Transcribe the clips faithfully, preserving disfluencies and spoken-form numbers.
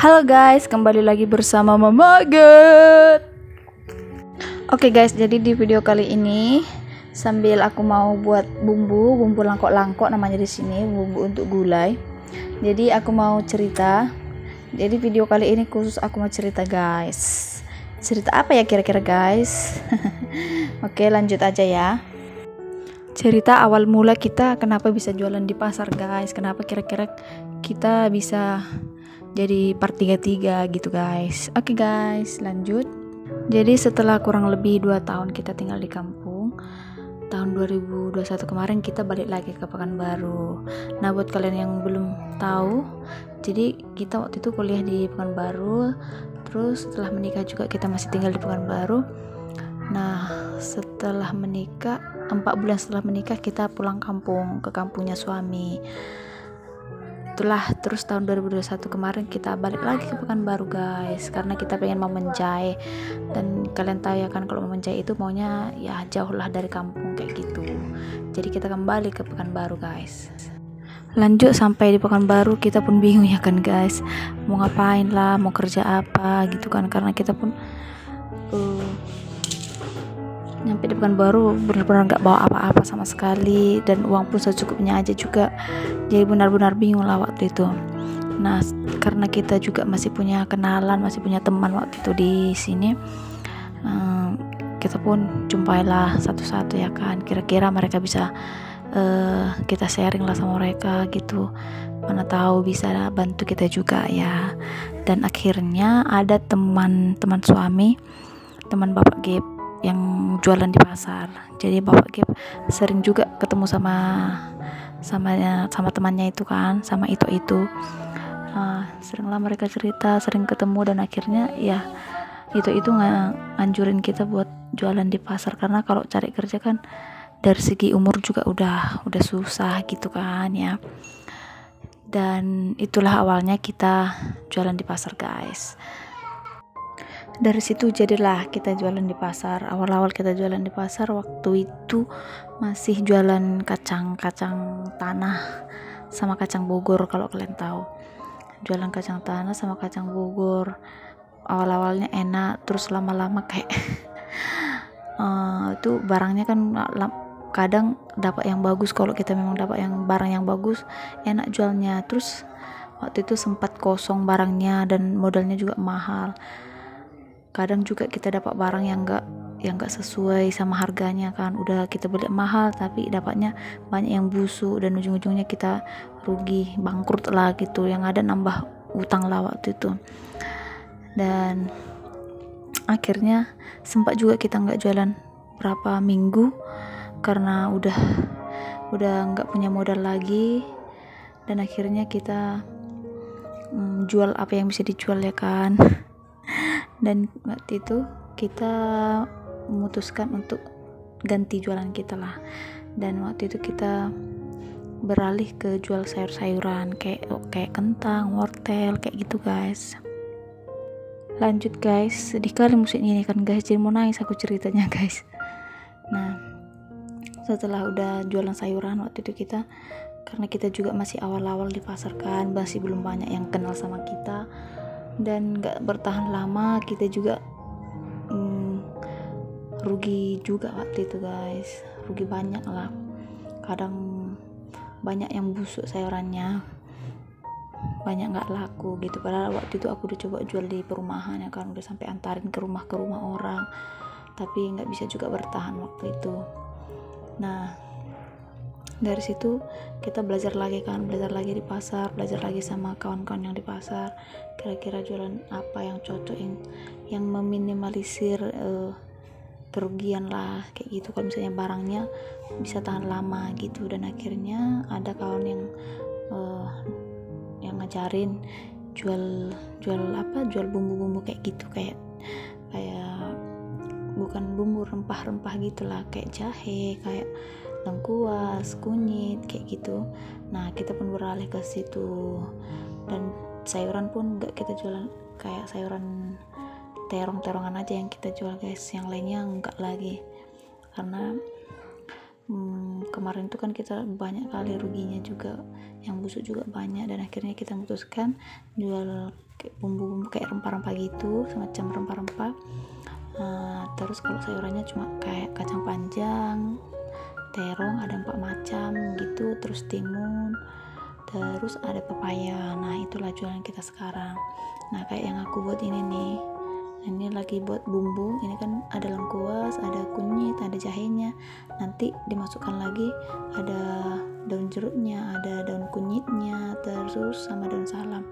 Halo guys, kembali lagi bersama Mamak Gev. Oke guys, jadi di video kali ini sambil aku mau buat bumbu bumbu langkok-langkok namanya di sini, bumbu untuk gulai. Jadi aku mau cerita. Jadi video kali ini khusus aku mau cerita guys. Cerita apa ya kira-kira guys? Oke, lanjut aja ya. Cerita awal mula kita kenapa bisa jualan di pasar guys. Kenapa kira-kira kita bisa jadi part tiga puluh tiga gitu guys. Oke okay guys, lanjut. Jadi setelah kurang lebih dua tahun kita tinggal di kampung, tahun dua ribu dua puluh satu kemarin kita balik lagi ke Pekanbaru. Nah, buat kalian yang belum tahu, jadi kita waktu itu kuliah di Pekanbaru, terus setelah menikah juga kita masih tinggal di Pekanbaru. Nah, setelah menikah, empat bulan setelah menikah kita pulang kampung ke kampungnya suami. Itulah, terus tahun dua ribu dua puluh satu kemarin kita balik lagi ke Pekanbaru guys, karena kita pengen mau menjai. Dan kalian tahu ya kan, kalau mau menjai itu maunya ya jauh lah dari kampung kayak gitu. Jadi kita kembali ke Pekanbaru guys. Lanjut sampai di Pekanbaru kita pun bingung ya kan guys, mau ngapain lah, mau kerja apa gitu kan, karena kita pun uh, nyampe di Pekanbaru benar-benar nggak bawa apa-apa sama sekali, dan uang pun secukupnya aja juga. Jadi benar-benar bingung lah waktu itu. Nah, karena kita juga masih punya kenalan, masih punya teman waktu itu di sini, um, kita pun jumpailah satu-satu ya kan. Kira-kira mereka bisa uh, kita sharing lah sama mereka gitu. Mana tahu bisa bantu kita juga ya. Dan akhirnya ada teman-teman suami, teman Bapak Gev yang jualan di pasar. Jadi Bapak Gev sering juga ketemu sama sama sama temannya itu kan, sama itu itu uh, seringlah mereka cerita, sering ketemu, dan akhirnya ya itu itu nganjurin kita buat jualan di pasar, karena kalau cari kerja kan dari segi umur juga udah udah susah gitu kan ya. Dan itulah awalnya kita jualan di pasar guys. Dari situ jadilah kita jualan di pasar. Awal-awal kita jualan di pasar waktu itu masih jualan kacang-kacang tanah sama kacang Bogor, kalau kalian tahu. Jualan kacang tanah sama kacang Bogor. Awal-awalnya enak, terus lama-lama kayak uh, itu barangnya kan kadang dapat yang bagus. Kalau kita memang dapat yang barang yang bagus, enak jualnya. Terus waktu itu sempat kosong barangnya dan modalnya juga mahal. Kadang juga kita dapat barang yang enggak yang enggak sesuai sama harganya kan, udah kita beli mahal tapi dapatnya banyak yang busuk, dan ujung-ujungnya kita rugi, bangkrut lah gitu, yang ada nambah utang lah waktu itu. Dan akhirnya sempat juga kita enggak jualan berapa minggu karena udah udah enggak punya modal lagi. Dan akhirnya kita mm, jual apa yang bisa dijual ya kan. Dan waktu itu kita memutuskan untuk ganti jualan kita lah. Dan waktu itu kita beralih ke jual sayur-sayuran kayak kayak kentang, wortel kayak gitu guys. Lanjut guys, sedih kali musiknya ini kan guys, jadi mau nangis aku ceritanya guys. Nah, setelah udah jualan sayuran waktu itu kita, karena kita juga masih awal-awal di pasar kan, masih belum banyak yang kenal sama kita. Dan gak bertahan lama, kita juga mm, rugi juga waktu itu guys, rugi banyak lah, kadang banyak yang busuk sayurannya, banyak gak laku gitu. Padahal waktu itu aku udah coba jual di perumahan ya kan, udah sampai antarin ke rumah ke rumah orang, tapi gak bisa juga bertahan waktu itu. Nah, dari situ kita belajar lagi kan, belajar lagi di pasar, belajar lagi sama kawan-kawan yang di pasar, kira-kira jualan apa yang cocok, yang, yang meminimalisir uh, kerugian lah kayak gitu. Kalau misalnya barangnya bisa tahan lama gitu. Dan akhirnya ada kawan yang uh, yang ngajarin jual jual apa jual bumbu-bumbu kayak gitu, kayak kayak bukan bumbu, rempah-rempah gitulah, kayak jahe, kayak lengkuas, kunyit kayak gitu. Nah, kita pun beralih ke situ. Dan sayuran pun enggak kita jualan, kayak sayuran terong-terongan aja yang kita jual guys, yang lainnya enggak lagi, karena hmm, kemarin itu kan kita banyak kali ruginya juga, yang busuk juga banyak, dan akhirnya kita memutuskan jual bumbu-bumbu kayak rempah-rempah gitu, semacam rempah-rempah. Uh, terus kalau sayurannya cuma kayak kacang panjang, terong ada empat macam gitu, terus timun, terus ada pepaya. Nah itulah jualan kita sekarang. Nah kayak yang aku buat ini nih, ini lagi buat bumbu, ini kan ada lengkuas, ada kunyit, ada jahenya, nanti dimasukkan lagi ada daun jeruknya, ada daun kunyitnya, terus sama daun salam.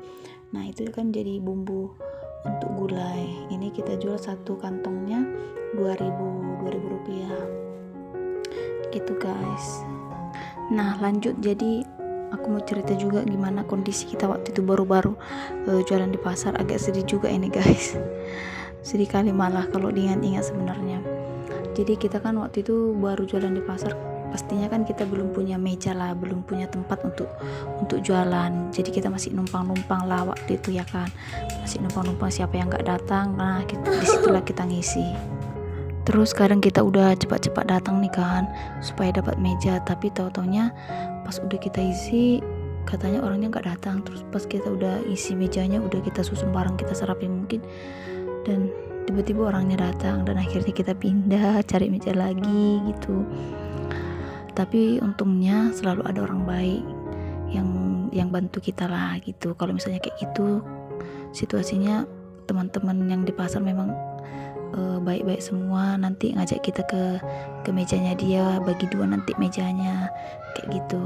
Nah itu kan jadi bumbu untuk gulai. Ini kita jual satu kantongnya dua ribu rupiah gitu guys. Nah lanjut, jadi aku mau cerita juga gimana kondisi kita waktu itu baru-baru uh, jualan di pasar. Agak sedih juga ini guys, sedih kali malah kalau diingat-ingat sebenarnya. Jadi kita kan waktu itu baru jualan di pasar, pastinya kan kita belum punya meja lah, belum punya tempat untuk untuk jualan. Jadi kita masih numpang-numpang lah waktu itu ya kan, masih numpang-numpang siapa yang nggak datang. Nah disitulah kita ngisi. Terus kadang kita udah cepat-cepat datang nih kan supaya dapat meja, tapi tahu-taunya pas udah kita isi katanya orangnya nggak datang. Terus pas kita udah isi mejanya, udah kita susun barang, kita serapin mungkin, dan tiba-tiba orangnya datang, dan akhirnya kita pindah cari meja lagi gitu. Tapi untungnya selalu ada orang baik yang yang bantu kita lah gitu. Kalau misalnya kayak gitu situasinya, teman-teman yang di pasar memang baik-baik semua, nanti ngajak kita ke ke mejanya dia, bagi dua nanti mejanya kayak gitu.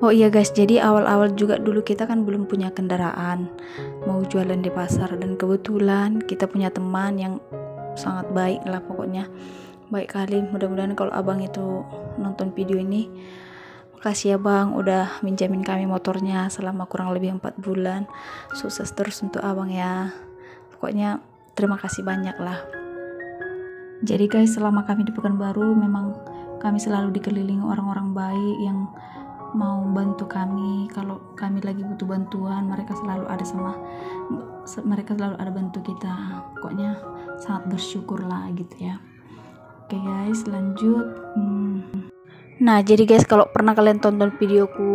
Oh iya guys, jadi awal-awal juga dulu kita kan belum punya kendaraan mau jualan di pasar, dan kebetulan kita punya teman yang sangat baik lah, pokoknya baik kali. Mudah-mudahan kalau abang itu nonton video ini, makasih ya bang udah minjamin kami motornya selama kurang lebih empat bulan. Sukses terus untuk abang ya, pokoknya terima kasih banyak lah. Jadi guys, selama kami di Pekanbaru memang kami selalu dikelilingi orang-orang baik yang mau bantu kami. Kalau kami lagi butuh bantuan, mereka selalu ada sama mereka selalu ada bantu kita. Pokoknya sangat bersyukur lah gitu ya. Oke guys, lanjut. hmm. Nah jadi guys, kalau pernah kalian tonton videoku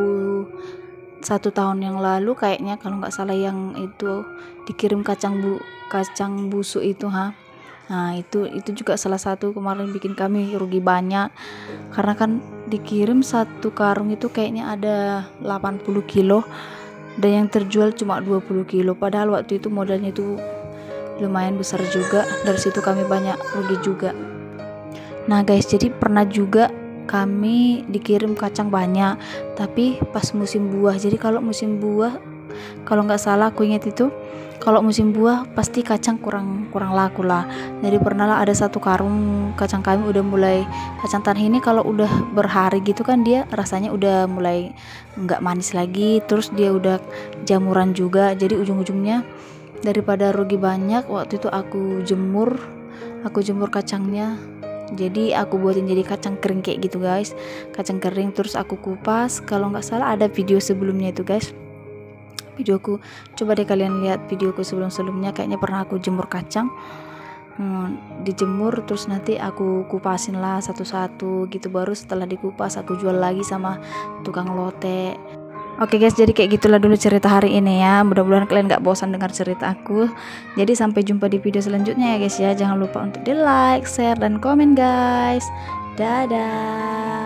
satu tahun yang lalu kayaknya, kalau nggak salah yang itu dikirim kacang bu kacang busuk itu ha. Nah itu itu juga salah satu kemarin bikin kami rugi banyak, karena kan dikirim satu karung itu kayaknya ada delapan puluh kilo, dan yang terjual cuma dua puluh kilo, padahal waktu itu modalnya itu lumayan besar juga. Dari situ kami banyak rugi juga. Nah guys, jadi pernah juga kami dikirim kacang banyak tapi pas musim buah. Jadi kalau musim buah, kalau nggak salah aku ingat itu, kalau musim buah pasti kacang kurang kurang laku lah. Jadi pernah lah ada satu karung kacang kami udah mulai, kacang tanah ini kalau udah berhari gitu kan dia rasanya udah mulai nggak manis lagi, terus dia udah jamuran juga. Jadi ujung-ujungnya daripada rugi banyak, waktu itu aku jemur aku jemur kacangnya. Jadi aku buatin jadi kacang kering kayak gitu guys, kacang kering terus aku kupas. Kalau nggak salah ada video sebelumnya itu guys, videoku, coba deh kalian lihat videoku sebelum-sebelumnya, kayaknya pernah aku jemur kacang. hmm, dijemur terus nanti aku kupasin lah satu-satu gitu, baru setelah dikupas aku jual lagi sama tukang lotek. Oke guys, jadi kayak gitulah dulu cerita hari ini ya. Mudah-mudahan kalian gak bosan dengar cerita aku. Jadi sampai jumpa di video selanjutnya ya guys ya. Jangan lupa untuk di like, share, dan komen guys. Dadah.